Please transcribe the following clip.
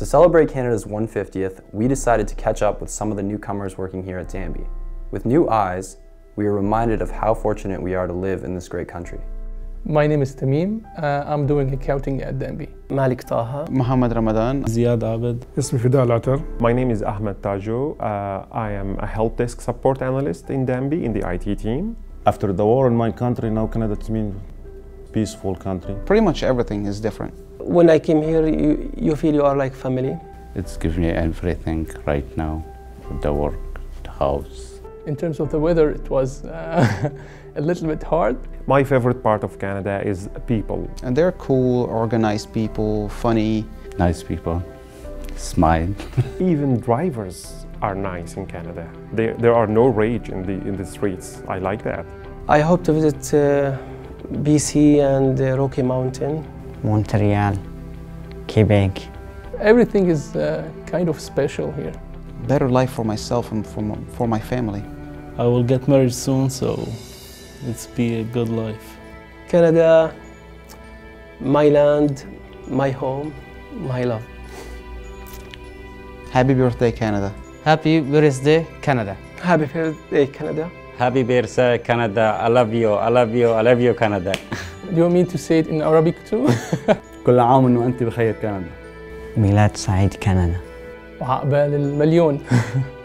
To celebrate Canada's 150th, we decided to catch up with some of the newcomers working here at Danby. With new eyes, we are reminded of how fortunate we are to live in this great country. My name is Tamim. I'm doing accounting at Danby. Malik Taha. Mohamed Ramadan. Ziyad Abed. Ismi Fida al. My name is Ahmed Tajo. I am a help desk support analyst in Danby in the IT team. After the war in my country, now Canada to mean peaceful country. Pretty much everything is different. When I came here, you feel you are like family. It's given me everything right now, the work, the house. In terms of the weather, it was a little bit hard. My favorite part of Canada is people. And they're cool, organized people, funny. Nice people, smile. Even drivers are nice in Canada. There are no rage in the streets. I like that. I hope to visit BC and Rocky Mountain. Montreal, Quebec. Everything is kind of special here. Better life for myself and for my family. I will get married soon, so it's be a good life. Canada, my land, my home, my love. Happy birthday, Canada. Happy birthday, Canada. Happy birthday, Canada. Happy birthday, Canada. I love you, I love you, I love you, Canada. Do you want me to say it in Arabic too? كل عام وأنت بخير كندا. ميلاد سعيد كندا. وعقبال المليون.